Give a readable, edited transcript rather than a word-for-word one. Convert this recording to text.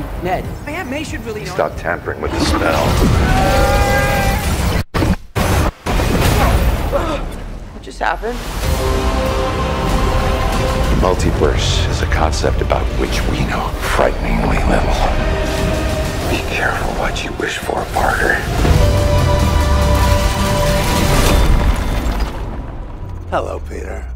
managing Ned. My Aunt May should really know. Stop tampering with the spell. What just happened? The multiverse is a concept about which we know frighteningly little. Be careful what you wish for, Parker. Hello, Peter.